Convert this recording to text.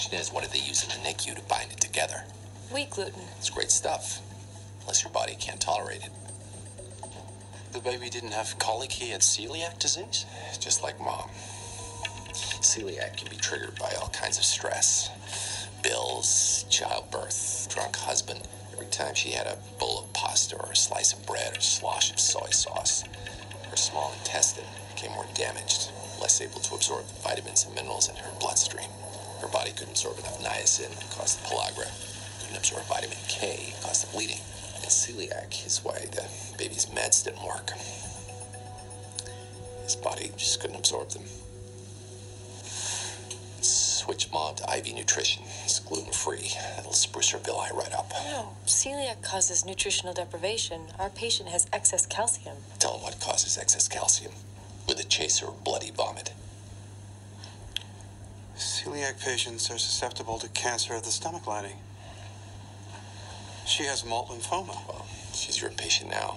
Question is, what did they use in the NICU to bind it together? Wheat gluten. It's great stuff, unless your body can't tolerate it. The baby didn't have colic, he had celiac disease? Just like mom. Celiac can be triggered by all kinds of stress. Bills, childbirth, drunk husband. Every time she had a bowl of pasta or a slice of bread or slosh of soy sauce, her small intestine became more damaged, less able to absorb the vitamins and minerals in her bloodstream. Her body couldn't absorb enough niacin, it caused the pellagra. Couldn't absorb vitamin K, it caused the bleeding. And celiac is why the baby's meds didn't work. His body just couldn't absorb them. Switch mom to IV nutrition. It's gluten-free. It'll spruce her villi right up. No, celiac causes nutritional deprivation. Our patient has excess calcium. Tell him what causes excess calcium. With a chaser or bloody vomit. Celiac patients are susceptible to cancer of the stomach lining. She has malt lymphoma. Well, she's your patient now.